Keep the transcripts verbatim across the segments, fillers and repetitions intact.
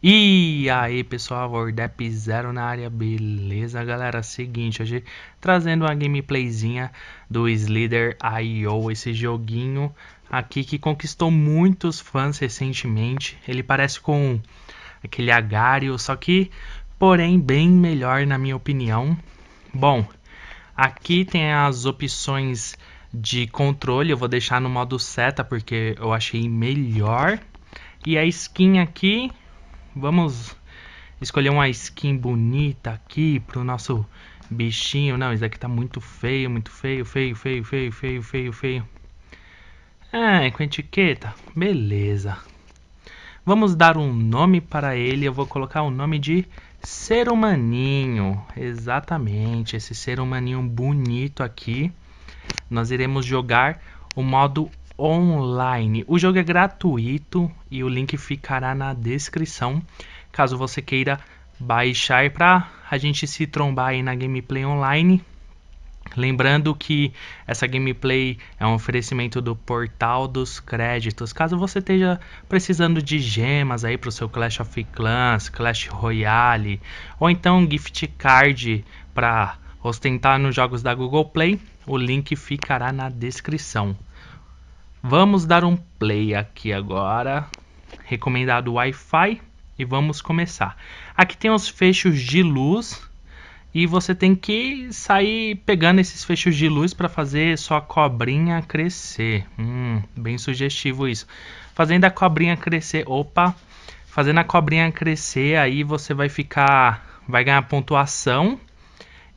E aí pessoal, OrdepZero na área, beleza galera? Seguinte, hoje trazendo uma gameplayzinha do Slither I O, esse joguinho aqui que conquistou muitos fãs recentemente. Ele parece com aquele Agario, só que porém bem melhor na minha opinião. Bom, aqui tem as opções de controle, eu vou deixar no modo seta porque eu achei melhor. E a skin aqui, vamos escolher uma skin bonita aqui pro nosso bichinho. Não, isso aqui tá muito feio, muito feio, feio, feio, feio, feio, feio, feio. Ah, com etiqueta. Beleza. Vamos dar um nome para ele. Eu vou colocar o nome de Serumaninho. Exatamente, esse Serumaninho bonito aqui. Nós iremos jogar o modo online. O jogo é gratuito e o link ficará na descrição, caso você queira baixar para a gente se trombar aí na gameplay online. Lembrando que essa gameplay é um oferecimento do Portal dos Créditos, caso você esteja precisando de gemas aí para o seu Clash of Clans, Clash Royale, ou então um gift card para ostentar nos jogos da Google Play, o link ficará na descrição. Vamos dar um play aqui agora, recomendado Wi-Fi, e vamos começar. Aqui tem os feixes de luz e você tem que sair pegando esses feixes de luz para fazer sua cobrinha crescer. Hum, bem sugestivo isso. Fazendo a cobrinha crescer, opa, fazendo a cobrinha crescer, aí você vai ficar, vai ganhar pontuação.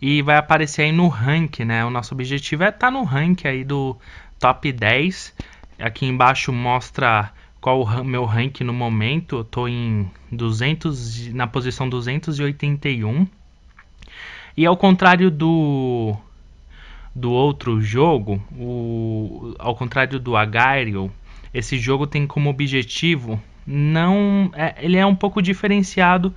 E vai aparecer aí no rank, né? O nosso objetivo é estar no rank aí do top dez. Aqui embaixo mostra qual o meu rank no momento. Eu tô em duzentos, na posição duzentos e oitenta e um. E ao contrário do, do outro jogo, o, ao contrário do Agario, esse jogo tem como objetivo... não, é, ele é um pouco diferenciado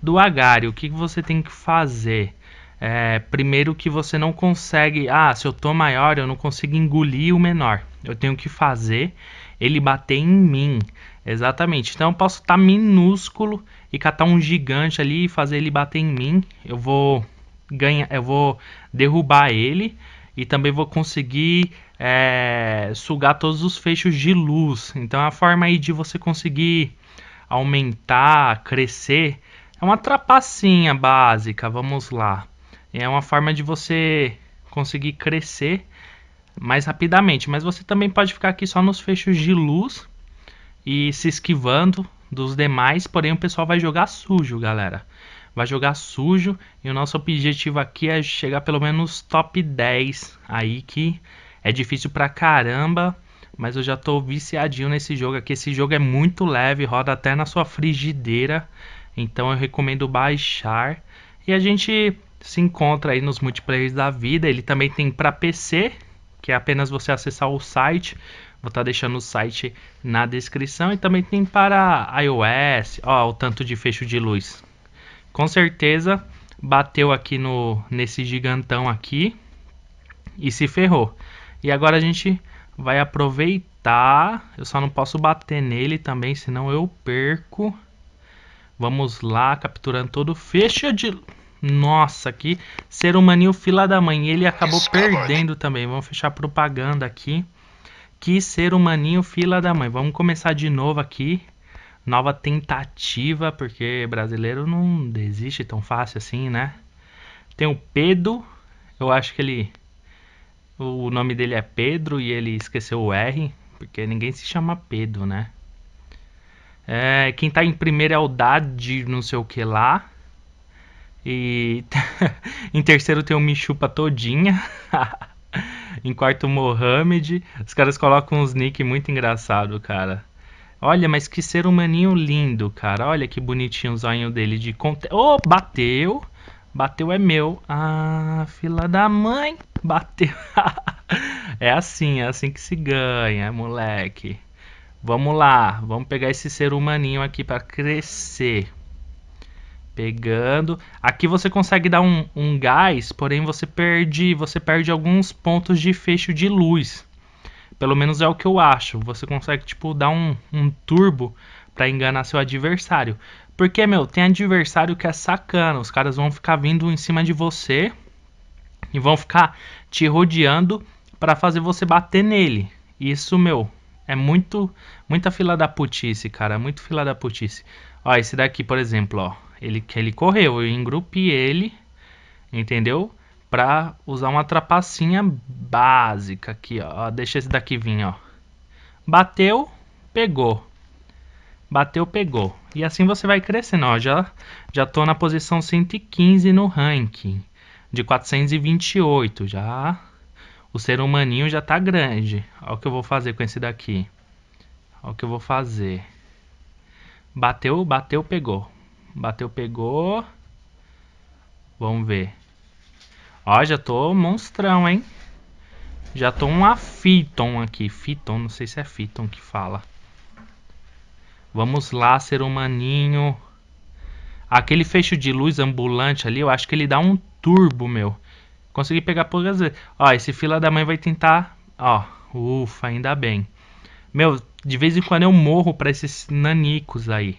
do Agario. O que você tem que fazer? É, primeiro que você não consegue, ah, se eu tô maior eu não consigo engolir o menor, eu tenho que fazer ele bater em mim, exatamente. Então eu posso estar minúsculo e catar um gigante ali e fazer ele bater em mim, eu vou ganhar, eu vou derrubar ele e também vou conseguir é, sugar todos os feixes de luz. Então é a forma aí de você conseguir aumentar, crescer, é uma trapacinha básica, vamos lá. É uma forma de você conseguir crescer mais rapidamente. Mas você também pode ficar aqui só nos feixes de luz e se esquivando dos demais. Porém o pessoal vai jogar sujo, galera. Vai jogar sujo. E o nosso objetivo aqui é chegar pelo menos top dez. Aí que é difícil pra caramba. Mas eu já tô viciadinho nesse jogo aqui. Esse jogo é muito leve, roda até na sua frigideira. Então eu recomendo baixar. E a gente... se encontra aí nos multiplayers da vida. Ele também tem para P C, que é apenas você acessar o site. Vou estar tá deixando o site na descrição. E também tem para iOS. Ó, o tanto de fecho de luz. Com certeza bateu aqui no, nesse gigantão aqui e se ferrou. E agora a gente vai aproveitar. Eu só não posso bater nele também, senão eu perco. Vamos lá, capturando todo o fecho de luz. Nossa, que Serumaninho fila da mãe. Ele acabou perdendo também. Vamos fechar a propaganda aqui. Que Serumaninho fila da mãe. Vamos começar de novo aqui. Nova tentativa, porque brasileiro não desiste tão fácil assim, né? Tem o Pedro. Eu acho que ele... o nome dele é Pedro e ele esqueceu o R. Porque ninguém se chama Pedro, né? É, quem tá em primeiro é o Dade, não sei o que lá. E em terceiro tem o Me Chupa Todinha. Em quarto o Mohamed. Os caras colocam uns nick muito engraçado, cara. Olha, mas que Serumaninho lindo, cara. Olha que bonitinho o zoinho dele de conte... Oh, bateu. Bateu é meu. Ah, fila da mãe. Bateu. É assim, é assim que se ganha, moleque. Vamos lá. Vamos pegar esse Serumaninho aqui pra crescer. Pegando. Aqui você consegue dar um, um gás, porém você perde, você perde alguns pontos de fecho de luz. Pelo menos é o que eu acho. Você consegue tipo dar um, um turbo para enganar seu adversário. Porque, meu, tem adversário que é sacana. Os caras vão ficar vindo em cima de você e vão ficar te rodeando para fazer você bater nele. Isso, meu, é muito, muita fila da putice, cara. Muito fila da putice. Ó, esse daqui, por exemplo, ó. Ele, ele correu, eu engrupei ele, entendeu? Pra usar uma trapacinha básica aqui, ó. Deixa esse daqui vir, ó. Bateu, pegou. Bateu, pegou. E assim você vai crescendo, ó. Já, já tô na posição cento e quinze no ranking. De quatrocentos e vinte e oito, já... O serumaninho já tá grande. Olha o que eu vou fazer com esse daqui. Olha o que eu vou fazer. Bateu, bateu, pegou. Bateu, pegou. Vamos ver. Ó, já tô monstrão, hein? Já tô um afiton aqui. Fiton, não sei se é fiton que fala. Vamos lá, serumaninho. Aquele fecho de luz ambulante ali, eu acho que ele dá um turbo, meu. Consegui pegar poucas vezes. Ó, esse fila da mãe vai tentar... Ó, ufa, ainda bem. Meu, de vez em quando eu morro pra esses nanicos aí.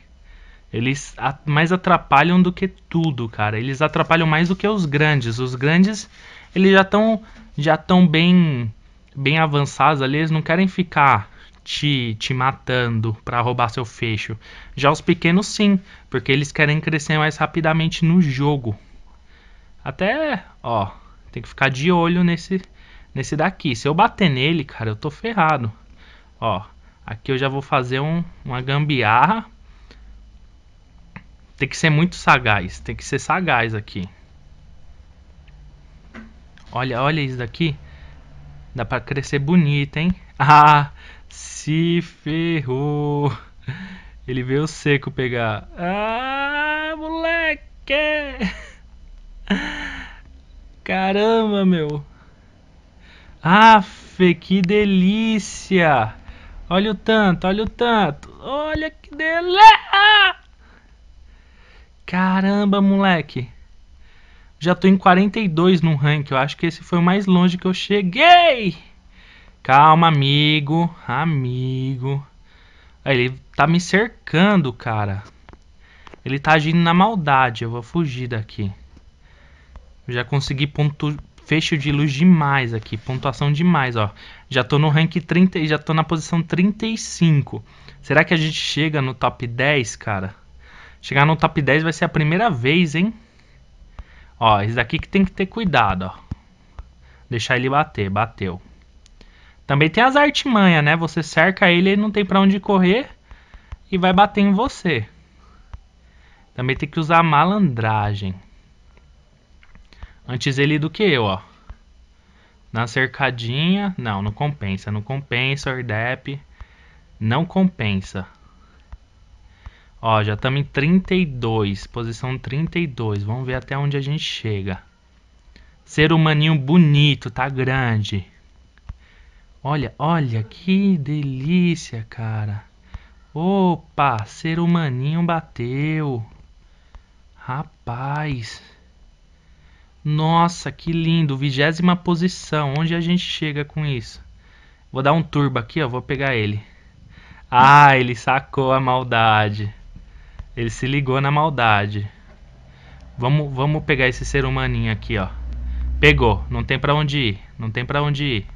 Eles mais atrapalham do que tudo, cara. Eles atrapalham mais do que os grandes. Os grandes, eles já estão já tão bem, bem avançados ali. Eles não querem ficar te, te matando pra roubar seu fecho. Já os pequenos, sim. Porque eles querem crescer mais rapidamente no jogo. Até, ó... Tem que ficar de olho nesse, nesse daqui. Se eu bater nele, cara, eu tô ferrado. Ó, aqui eu já vou fazer um, uma gambiarra. Tem que ser muito sagaz. Tem que ser sagaz aqui. Olha, olha isso daqui. Dá pra crescer bonito, hein? Ah, se ferrou. Ele veio seco pegar. Ah, moleque! Caramba, meu. Aff, que delícia. Olha o tanto, olha o tanto. Olha que delícia. Caramba, moleque. Já tô em quarenta e dois no ranking. Eu acho que esse foi o mais longe que eu cheguei. Calma, amigo. Amigo. Ele tá me cercando, cara. Ele tá agindo na maldade. Eu vou fugir daqui. Já consegui ponto fecho de luz demais aqui, pontuação demais, ó. Já tô no rank trinta e já tô na posição trinta e cinco. Será que a gente chega no top dez, cara? Chegar no top dez vai ser a primeira vez, hein? Ó, esse daqui que tem que ter cuidado, ó. Deixar ele bater, bateu. Também tem as artimanhas, né? Você cerca ele, ele não tem pra onde correr e vai bater em você. Também tem que usar a malandragem. Antes ele do que eu, ó. Na cercadinha. Não, não compensa. Não compensa, Ordep. Não compensa. Ó, já estamos em trinta e dois. Posição trinta e dois. Vamos ver até onde a gente chega. Ser humaninho bonito. Tá grande. Olha, olha. Que delícia, cara. Opa, ser humaninho bateu. Rapaz. Nossa, que lindo, vigésima posição, onde a gente chega com isso? Vou dar um turbo aqui, ó, vou pegar ele. Ah, ele sacou a maldade. Ele se ligou na maldade. Vamos, vamos pegar esse ser humaninho aqui, ó. Pegou, não tem pra onde ir, não tem pra onde ir.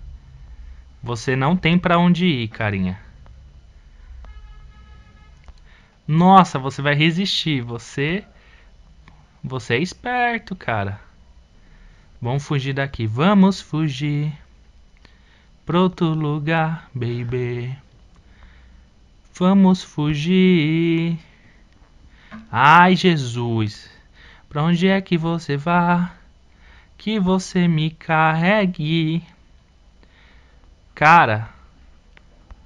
Você não tem pra onde ir, carinha. Nossa, você vai resistir, você... Você é esperto, cara. Vamos fugir daqui. Vamos fugir para outro lugar, baby. Vamos fugir. Ai, Jesus. Para onde é que você vá? Que você me carregue. Cara,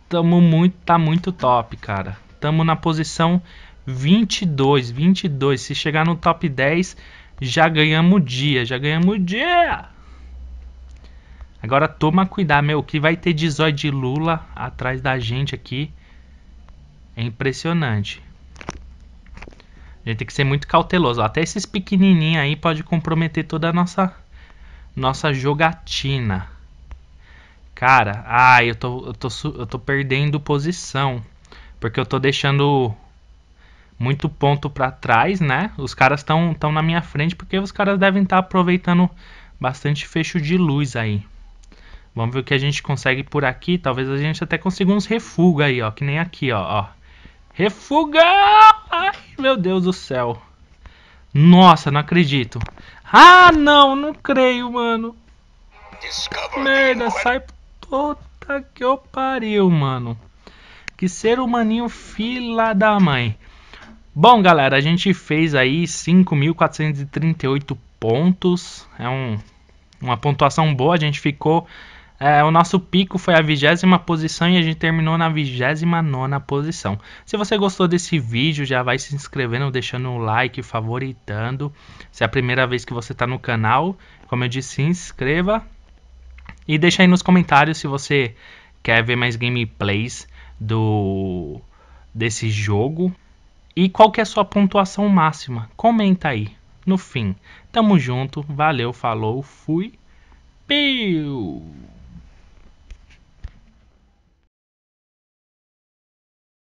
tamo muito, tá muito top, cara. Tamo na posição vinte e dois, vinte e dois. Se chegar no top dez... Já ganhamos o dia, já ganhamos o dia. Agora toma cuidado, meu, que vai ter desóio de Lula atrás da gente aqui. É impressionante. A gente tem que ser muito cauteloso. Até esses pequenininhos aí pode comprometer toda a nossa, nossa jogatina. Cara, ai, eu tô, eu, tô, eu tô perdendo posição. Porque eu tô deixando muito ponto para trás, né? Os caras estão tão na minha frente porque os caras devem estar tá aproveitando bastante fecho de luz aí. Vamos ver o que a gente consegue por aqui. Talvez a gente até consiga uns refuga aí, ó. Que nem aqui, ó. ó. Refuga! Ai, meu Deus do céu. Nossa, não acredito. Ah, não, não creio, mano. Merda, sai... Puta que eu pariu, mano. Que ser humaninho fila da mãe. Bom, galera, a gente fez aí cinco mil quatrocentos e trinta e oito pontos. É um, uma pontuação boa, a gente ficou... É, o nosso pico foi a vigésima posição e a gente terminou na vigésima nona posição. Se você gostou desse vídeo, já vai se inscrevendo, deixando o like, favoritando. Se é a primeira vez que você está no canal, como eu disse, se inscreva. E deixa aí nos comentários se você quer ver mais gameplays do, desse jogo. E qual que é a sua pontuação máxima? Comenta aí, no fim. Tamo junto, valeu, falou, fui, piu!